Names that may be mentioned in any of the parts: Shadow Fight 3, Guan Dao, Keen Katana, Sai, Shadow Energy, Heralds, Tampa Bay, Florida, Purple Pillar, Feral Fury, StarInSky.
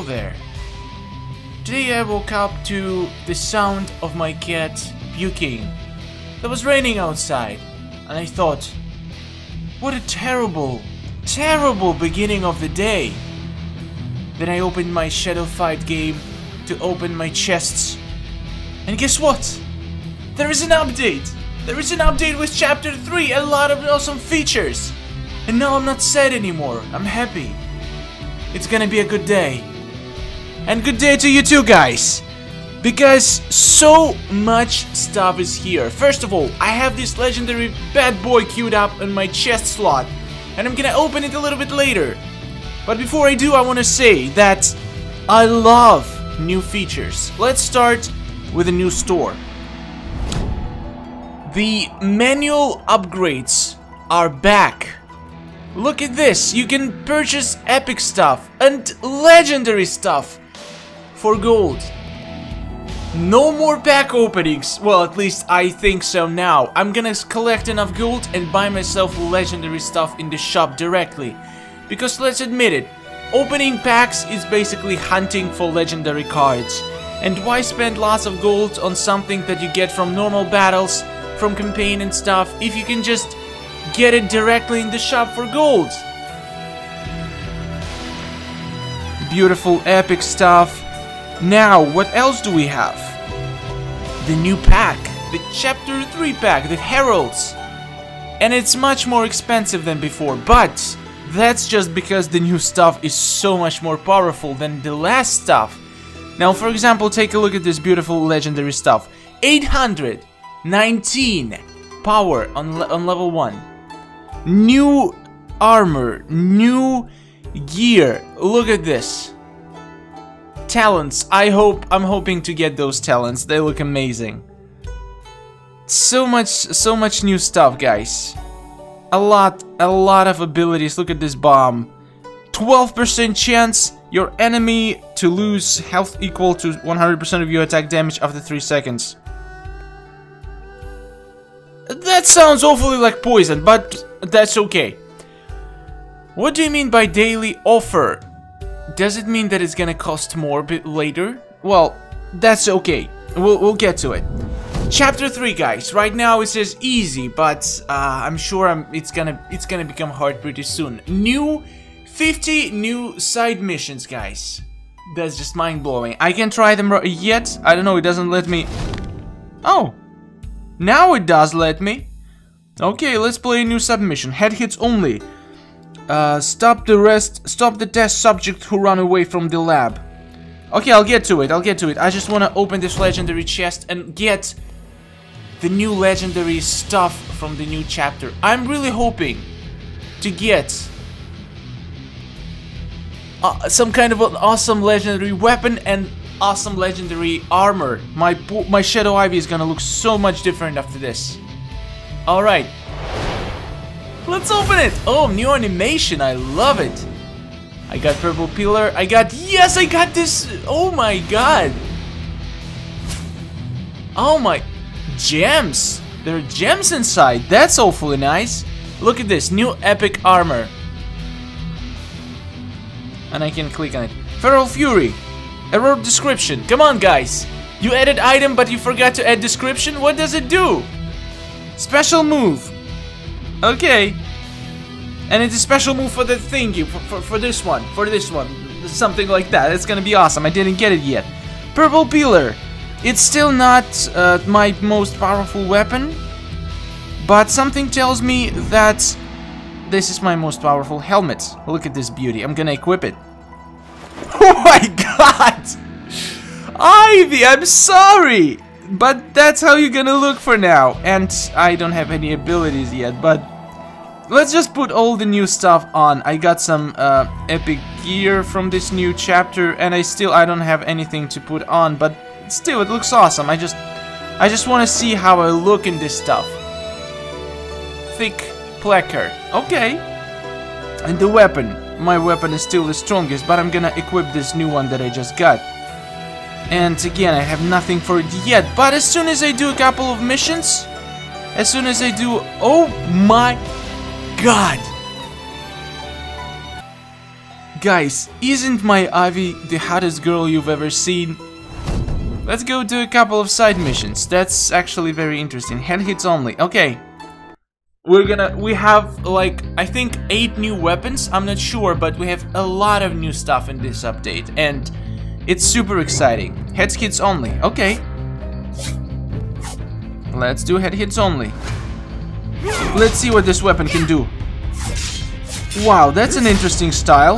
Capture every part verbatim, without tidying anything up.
Hello there. Today I woke up to the sound of my cat puking. It was raining outside, and I thought, what a terrible, terrible beginning of the day. Then I opened my Shadow Fight game to open my chests. And guess what? There is an update! There is an update with Chapter three, a lot of awesome features! And now I'm not sad anymore, I'm happy. It's gonna be a good day. And good day to you too, guys! Because so much stuff is here. First of all, I have this legendary bad boy queued up in my chest slot. And I'm gonna open it a little bit later. But before I do, I wanna say that I love new features. Let's start with a new store. The manual upgrades are back. Look at this, you can purchase epic stuff and legendary stuff for gold. No more pack openings, well, at least I think so now. I'm gonna collect enough gold and buy myself legendary stuff in the shop directly. Because let's admit it, opening packs is basically hunting for legendary cards. And why spend lots of gold on something that you get from normal battles, from campaign and stuff, if you can just get it directly in the shop for gold? Beautiful epic stuff. Now, what else do we have? The new pack, the Chapter three pack, the Heralds. And it's much more expensive than before, but that's just because the new stuff is so much more powerful than the last stuff. Now, for example, take a look at this beautiful legendary stuff. eight hundred nineteen power on, on level one. New armor, new gear. Look at this. Talents. I hope, I'm hoping to get those talents. They look amazing. So much, so much new stuff, guys. A lot, a lot of abilities. Look at this bomb. twelve percent chance your enemy to lose health equal to one hundred percent of your attack damage after three seconds. That sounds awfully like poison, but that's okay. What do you mean by daily offer? Does it mean that it's gonna cost more bit later? Well, that's okay. We'll, we'll get to it. Chapter three, guys. Right now it says easy, but uh, I'm sure I'm, it's gonna it's gonna become hard pretty soon. New fifty new side missions, guys. That's just mind-blowing. I can't try them yet. I don't know, it doesn't let me. Oh, now it does let me. Okay, let's play a new submission. Head hits only. Uh, stop the rest. Stop the test subject who run away from the lab. Okay, I'll get to it. I'll get to it. I just want to open this legendary chest and get the new legendary stuff from the new chapter. I'm really hoping to get Uh, some kind of an awesome legendary weapon and awesome legendary armor. My my Shadow Ivy is gonna look so much different after this. Alright. Let's open it! Oh, new animation, I love it! I got Purple Pillar, I got... Yes, I got this! Oh my god! Oh my... Gems! There are gems inside, that's awfully nice! Look at this, new epic armor. And I can click on it. Feral Fury. Error description. Come on, guys. You added item, but you forgot to add description. What does it do? Special move. Okay. And it's a special move for the thingy. For, for, for this one. For this one. Something like that. It's gonna be awesome. I didn't get it yet. Purple Pillar. It's still not uh, my most powerful weapon. But something tells me that this is my most powerful helmet. Look at this beauty. I'm gonna equip it. Oh my god! Ivy, I'm sorry! But that's how you're gonna look for now. And I don't have any abilities yet, but let's just put all the new stuff on. I got some uh, epic gear from this new chapter, and I still I don't have anything to put on, but still it looks awesome. I just I just wanna see how I look in this stuff. Thick placard. Okay. And the weapon. My weapon is still the strongest, but I'm gonna equip this new one that I just got. And again, I have nothing for it yet, but as soon as I do a couple of missions, as soon as I do... Oh my god! Guys, isn't my Avi the hottest girl you've ever seen? Let's go do a couple of side missions. That's actually very interesting. Hand hits only. Okay. We're gonna... we have like, I think, eight new weapons. I'm not sure, but we have a lot of new stuff in this update. And it's super exciting. Head hits only. Okay. Let's do head hits only. Let's see what this weapon can do. Wow, that's an interesting style.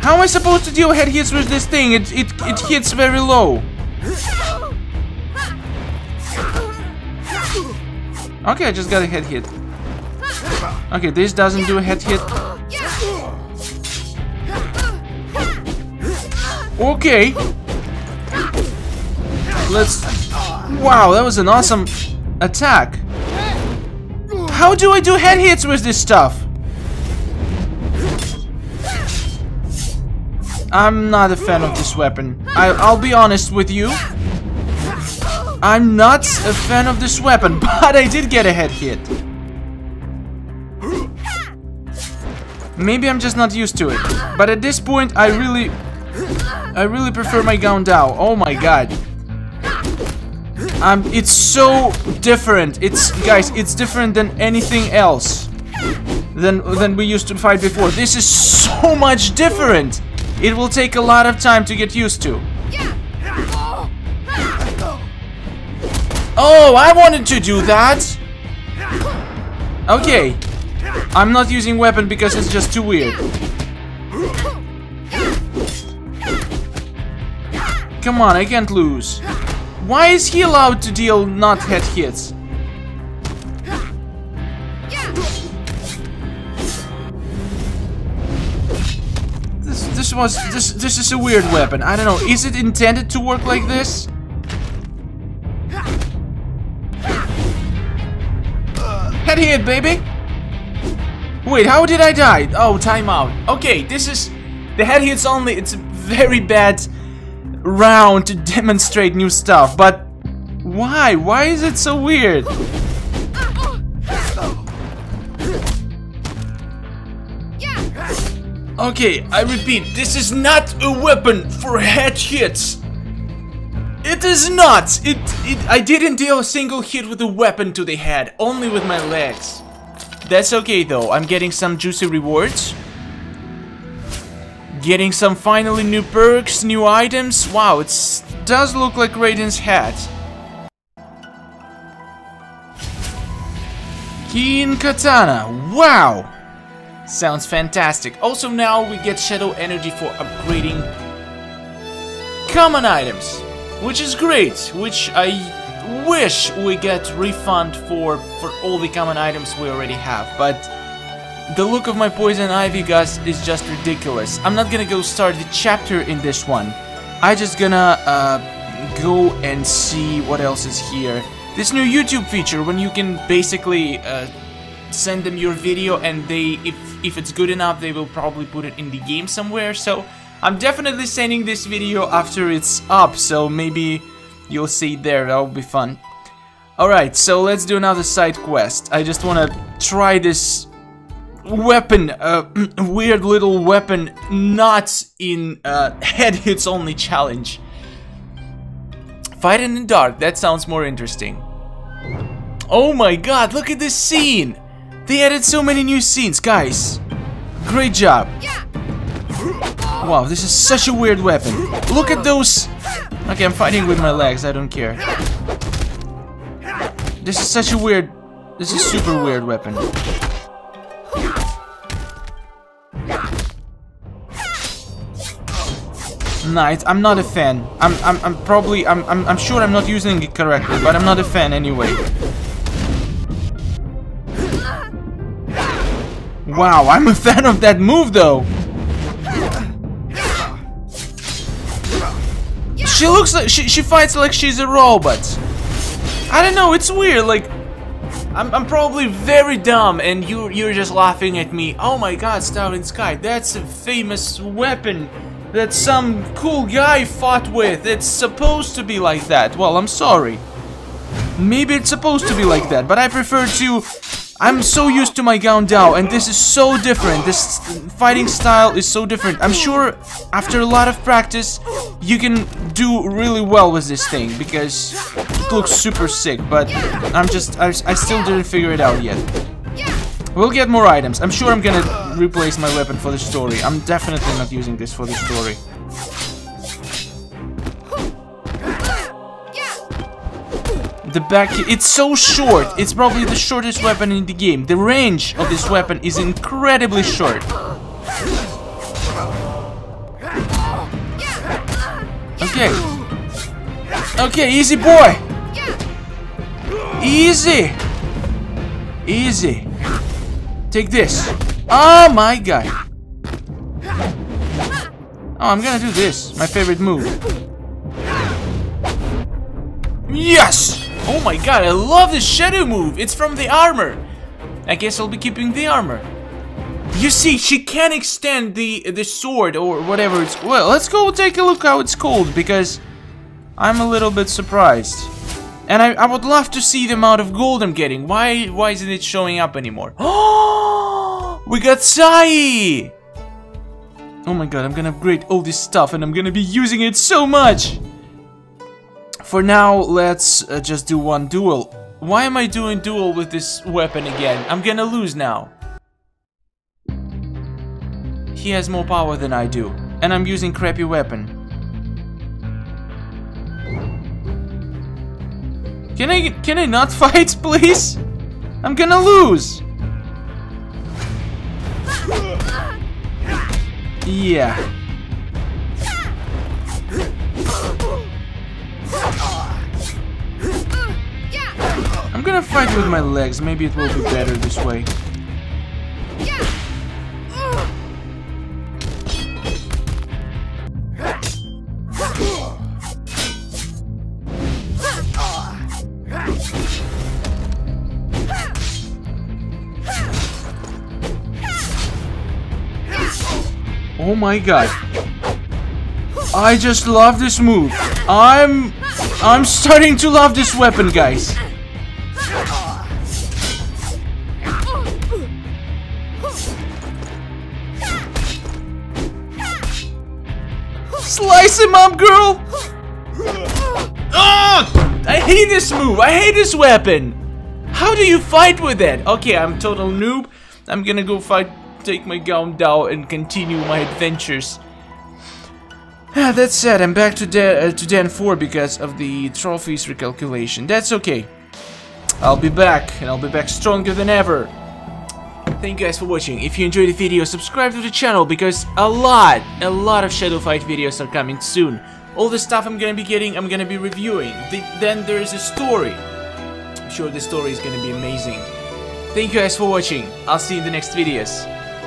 How am I supposed to deal head hits with this thing? It, it, it hits very low. Okay, I just got a head hit. Okay, this doesn't do a head hit. Okay. Let's... wow, that was an awesome attack. How do I do head hits with this stuff? I'm not a fan of this weapon. I, I'll be honest with you. I'm not a fan of this weapon, but I did get a head hit. Maybe I'm just not used to it. But at this point, I really... I really prefer my Guan Dao. Oh my god. Um, it's so different. It's, guys, it's different than anything else. Than, than we used to fight before. This is so much different. It will take a lot of time to get used to. Oh, I wanted to do that! Okay. I'm not using weapon because it's just too weird. Come on, I can't lose. Why is he allowed to deal not head hits? This, this was... This, this is a weird weapon. I don't know. Is it intended to work like this? Head hit, baby! Wait, how did I die? Oh, timeout. Okay, this is... the head hits only, it's a very bad round to demonstrate new stuff, but... why? Why is it so weird? Okay, I repeat, this is not a weapon for head hits! It is not! It, it, I didn't deal a single hit with a weapon to the head, only with my legs. That's okay though, I'm getting some juicy rewards. Getting some finally new perks, new items. Wow, it does look like Raiden's hat. Keen Katana, wow! Sounds fantastic. Also now we get Shadow Energy for upgrading common items. Which is great, which I wish we get refund for, for all the common items we already have, but the look of my poison ivy gas is just ridiculous. I'm not gonna go start the chapter in this one. I just gonna uh, go and see what else is here. This new YouTube feature when you can basically uh, send them your video and they, if, if it's good enough, they will probably put it in the game somewhere, so... I'm definitely sending this video after it's up, so maybe you'll see it there, that'll be fun. Alright, so let's do another side quest. I just wanna try this weapon, uh, weird little weapon, not in uh, head hits only challenge. Fight in the dark, that sounds more interesting. Oh my god, look at this scene! They added so many new scenes, guys! Great job! Yeah. Wow, this is such a weird weapon. Look at those... okay, I'm fighting with my legs, I don't care. This is such a weird... this is super weird weapon. Nah, it's, I'm not a fan. I'm, I'm, I'm probably... I'm, I'm, I'm sure I'm not using it correctly, but I'm not a fan anyway. Wow, I'm a fan of that move though! She looks like she, she fights like she's a robot. I don't know, it's weird, like I'm, I'm probably very dumb and you you're just laughing at me. Oh my god, StarInSky, that's a famous weapon that some cool guy fought with. It's supposed to be like that. Well, I'm sorry. Maybe it's supposed to be like that, but I prefer to I'm so used to my Guan Dao, and this is so different. This fighting style is so different. I'm sure after a lot of practice, you can do really well with this thing, because it looks super sick, but I'm just, I, I still didn't figure it out yet. We'll get more items. I'm sure I'm gonna replace my weapon for the story. I'm definitely not using this for the story. The back, it's so short. It's probably the shortest weapon in the game. The range of this weapon is incredibly short. Okay. Okay, easy boy. Easy. Easy. Take this. Oh my god. Oh, I'm gonna do this. My favorite move. Yes! Oh my god, I love this shadow move! It's from the armor! I guess I'll be keeping the armor. You see, she can extend the the sword or whatever it's... Well, let's go take a look how it's called, because I'm a little bit surprised. And I, I would love to see the amount of gold I'm getting. Why why isn't it showing up anymore? Oh, we got Sai! Oh my god, I'm gonna upgrade all this stuff and I'm gonna be using it so much! For now, let's uh, just do one duel. Why am I doing duel with this weapon again? I'm gonna lose now. He has more power than I do, and I'm using crappy weapon. Can I can I not fight, please? I'm gonna lose. Yeah. I'm gonna fight with my legs, maybe it will be better this way. Oh my god. I just love this move. I'm... I'm starting to love this weapon, guys. Slice him up, girl! Oh, I hate this move. I hate this weapon. How do you fight with it? Okay, I'm total noob. I'm gonna go fight, take my Guan Dao and continue my adventures. Ah, that said, I'm back to, Dan, uh, to Dan four because of the trophies recalculation. That's okay. I'll be back, and I'll be back stronger than ever. Thank you guys for watching. If you enjoyed the video, subscribe to the channel, because a lot, a lot of Shadow Fight videos are coming soon. All the stuff I'm gonna be getting, I'm gonna be reviewing. The, then there is a story. I'm sure the story is gonna be amazing. Thank you guys for watching. I'll see you in the next videos.